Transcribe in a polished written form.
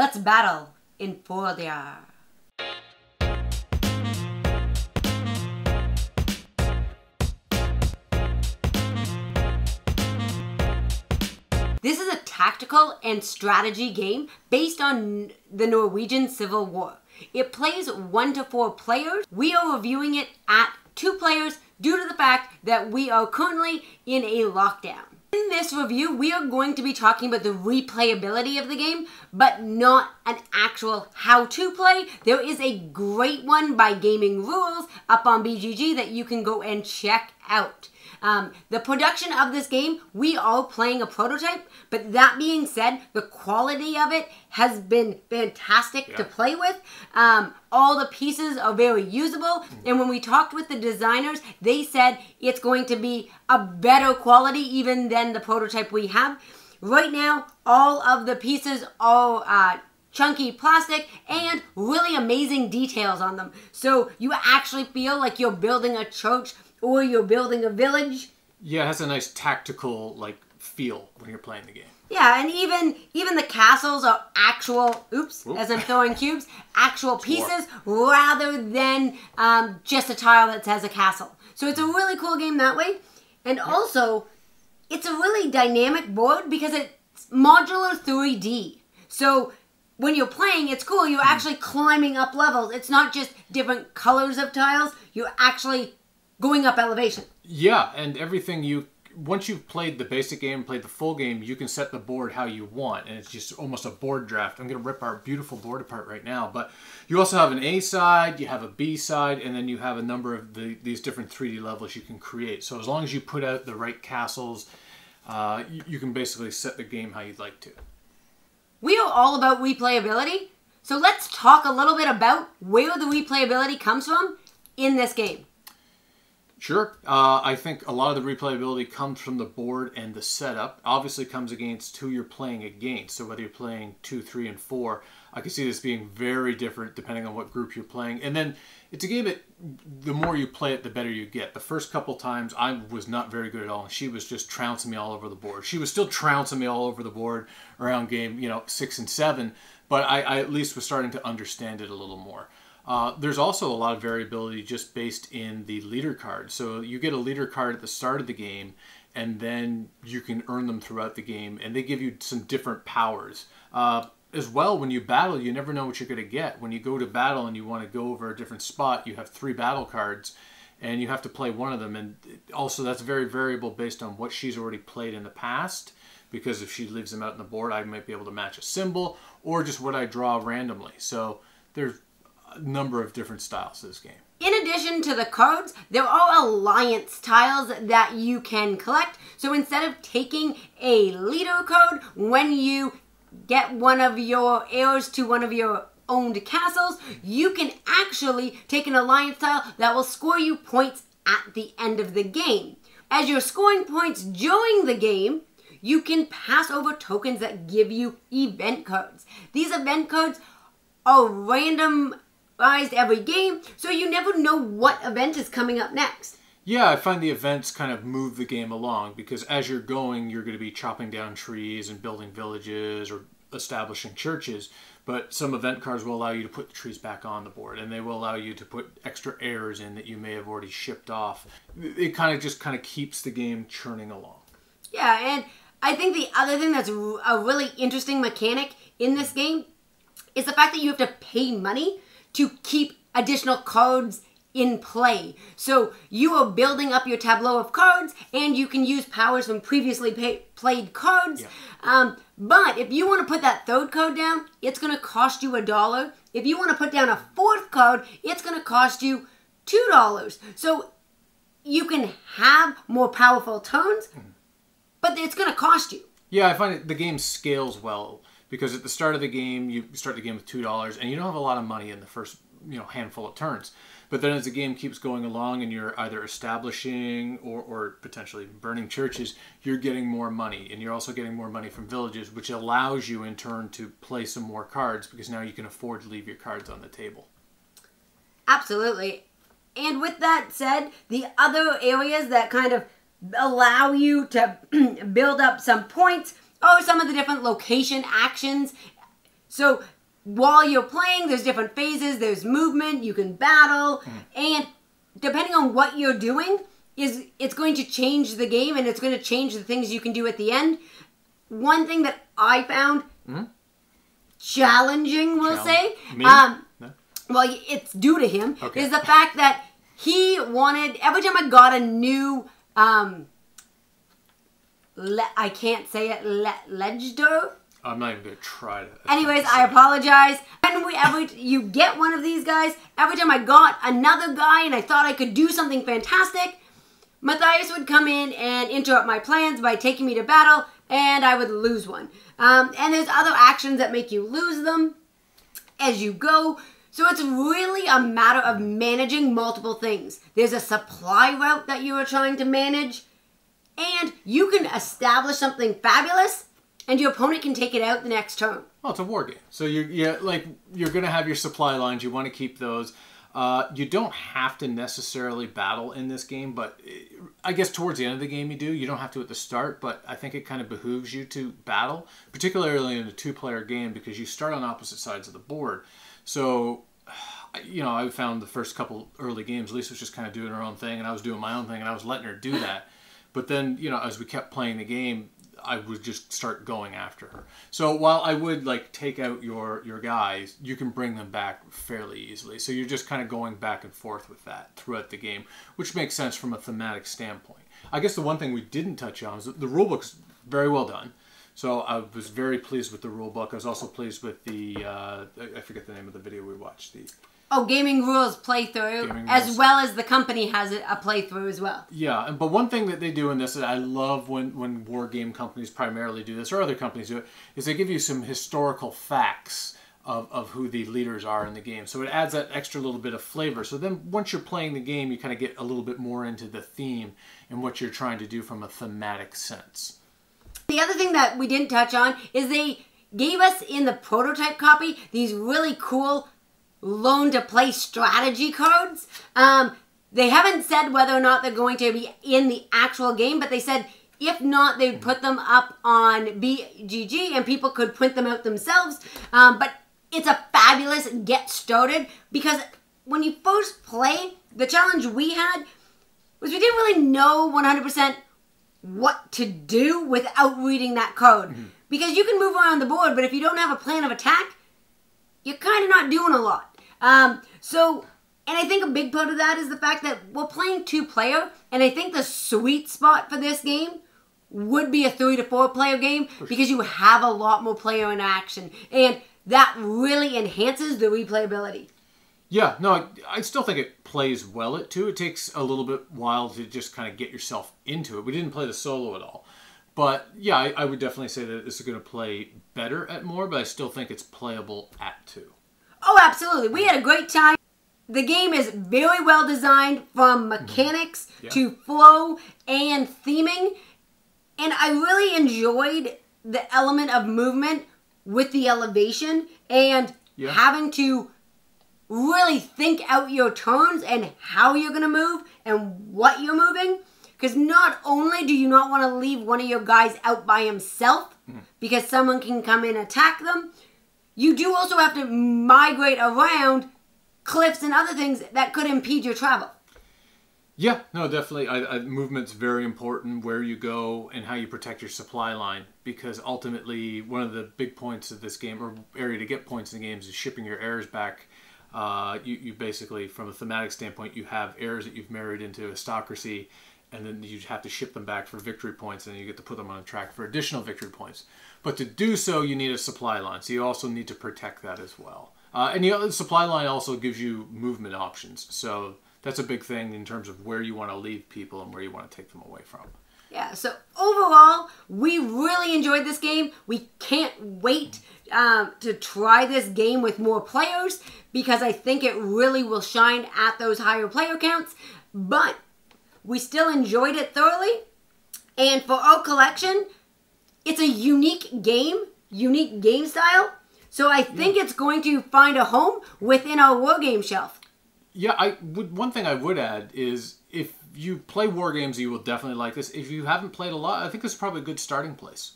Let's battle in Fjordar. This is a tactical and strategy game based on the Norwegian Civil War. It plays 1 to 4 players. We are reviewing it at 2 players due to the fact that we are currently in a lockdown. In this review, we are going to be talking about the replayability of the game, but not an actual how to play. There is a great one by Gaming Rules up on BGG that you can go and check out. The production of this game, we are playing a prototype, but that being said, the quality of it has been fantastic to play with. All the pieces are very usable, and when we talked with the designers, they said it's going to be a better quality even than the prototype we have. Right now, all of the pieces are chunky plastic and really amazing details on them. So you actually feel like you're building a church or you're building a village. Yeah, it has a nice tactical feel when you're playing the game. Yeah, and even the castles are actual, as I'm throwing cubes, actual pieces rather than just a tile that says a castle. So it's a really cool game that way. And also, it's a really dynamic board because it's modular 3D. So when you're playing, it's cool. You're actually climbing up levels. It's not just different colors of tiles. You're actually going up elevation. Yeah, and everything once you've played the basic game, played the full game, you can set the board how you want, and it's just almost a board draft. I'm gonna rip our beautiful board apart right now, but you also have an A side, you have a B side, and then you have a number of these different 3D levels you can create. So as long as you put out the right castles, you can basically set the game how you'd like to. We are all about replayability, so let's talk a little bit about where the replayability comes from in this game. Sure. I think a lot of the replayability comes from the board and the setup. Obviously comes against who you're playing against. So whether you're playing 2, 3, and 4, I can see this being very different depending on what group you're playing. And then it's a game that the more you play it, the better you get. The first couple times I was not very good at all. She was just trouncing me all over the board. She was still trouncing me all over the board around game, 6 and 7. But I at least was starting to understand it a little more. There's also a lot of variability just based in the leader card. So you get a leader card at the start of the game, and then you can earn them throughout the game, and they give you some different powers. As well, when you battle, you never know what you're going to get. When you go to battle and you want to go over a different spot, you have 3 battle cards, and you have to play one of them. And also, that's very variable based on what she's already played in the past, because if she leaves them out on the board, I might be able to match a symbol, or just what I draw randomly. So there's number of different styles to this game. In addition to the cards, there are alliance tiles that you can collect. So instead of taking a leader card, when you get one of your heirs to one of your owned castles, you can actually take an alliance tile that will score you points at the end of the game. As you're scoring points during the game, you can pass over tokens that give you event cards. These event cards are random every game, so you never know what event is coming up next. Yeah, I find the events kind of move the game along, because as you're going, you're going to be chopping down trees and building villages or establishing churches, but some event cards will allow you to put the trees back on the board, and they will allow you to put extra errors in that you may have already shipped off. It kind of keeps the game churning along. Yeah, and I think the other thing that's a really interesting mechanic in this game is the fact that you have to pay money to keep additional cards in play. So you are building up your tableau of cards, and you can use powers from previously played cards. Yeah. But if you want to put that 3rd card down, it's going to cost you $1. If you want to put down a 4th card, it's going to cost you $2. So you can have more powerful turns, but it's going to cost you. Yeah, I find the game scales well, because at the start of the game, you start the game with $2, and you don't have a lot of money in the first handful of turns. But then as the game keeps going along and you're either establishing or potentially burning churches, you're getting more money. And you're also getting more money from villages, which allows you in turn to play some more cards, because now you can afford to leave your cards on the table. Absolutely. And with that said, the other areas that kind of allow you to build up some points, some of the different location actions. So while you're playing, there's different phases, there's movement, you can battle, and depending on what you're doing, it's going to change the game and it's going to change the things you can do at the end. One thing that I found challenging, we'll say, well, it's due to him, is the fact that he wanted, every time I got a new, I can't say it, Legdo? I'm not even going to try to. Anyways, I apologize. And you get one of these guys, every time I got another guy and I thought I could do something fantastic, Matthias would come in and interrupt my plans by taking me to battle, and I would lose one. And there's other actions that make you lose them as you go. So it's really a matter of managing multiple things. There's a supply route that you are trying to manage, and you can establish something fabulous, and your opponent can take it out the next turn. Well, it's a war game. So you're going to have your supply lines. You want to keep those. You don't have to necessarily battle in this game, but I guess towards the end of the game you do. You don't have to at the start, but I think it kind of behooves you to battle, particularly in a two-player game, because you start on opposite sides of the board. So, you know, I found the first couple early games, Lisa was just kind of doing her own thing, and I was doing my own thing, and I was letting her do that. But then, you know, as we kept playing the game, I would just start going after her. So while I would like take out your guys, you can bring them back fairly easily. So you're just kind of going back and forth with that throughout the game, which makes sense from a thematic standpoint. I guess the one thing we didn't touch on is the rule book's very well done. So I was very pleased with the rule book. I was also pleased with the, I forget the name of the video we watched. Oh, Gaming Rules playthrough, as well as the company has a playthrough as well. Yeah, but one thing that they do in this, that I love when war game companies primarily do this, or other companies do it, is they give you some historical facts of who the leaders are in the game. So it adds that extra little bit of flavor. So then once you're playing the game, you kind of get a little bit more into the theme and what you're trying to do from a thematic sense. The other thing that we didn't touch on is they gave us in the prototype copy these really cool loan to play strategy cards. They haven't said whether or not they're going to be in the actual game, but they said if not, they'd put them up on BGG and people could print them out themselves. But it's a fabulous get started, because when you first play, the challenge we had was we didn't really know 100% what to do without reading that code. Because you can move around the board, but if you don't have a plan of attack, you're kind of not doing a lot. And I think a big part of that is the fact that we're playing two-player, and I think the sweet spot for this game would be a 3- to 4-player game, because you have a lot more player interaction, and that really enhances the replayability. Yeah, no, I still think it plays well at two. It takes a little bit while to just kind of get yourself into it. We didn't play the solo at all. But yeah, I would definitely say that this is going to play better at more, but I still think it's playable at two. Oh, absolutely. We had a great time. The game is very well designed, from mechanics to flow and theming. And I really enjoyed the element of movement with the elevation and having to really think out your turns and how you're going to move and what you're moving. Because not only do you not want to leave one of your guys out by himself because someone can come in and attack them, you do also have to migrate around cliffs and other things that could impede your travel. Yeah, no, definitely. Movement's very important, where you go and how you protect your supply line, because ultimately one of the big points of this game, or area to get points in the games, is shipping your errors back. You basically, from a thematic standpoint, you have heirs that you've married into aristocracy, and then you have to ship them back for victory points, and you get to put them on track for additional victory points. But to do so, you need a supply line, so you also need to protect that as well. And the supply line also gives you movement options, so that's a big thing in terms of where you want to leave people and where you want to take them away from. Yeah, so overall, we really enjoyed this game. We can't wait to try this game with more players, because I think it really will shine at those higher player counts. But we still enjoyed it thoroughly. And for our collection, it's a unique game style. So I think it's going to find a home within our war game shelf. Yeah, one thing I would add is, if you play war games, you will definitely like this. If you haven't played a lot, I think this is probably a good starting place.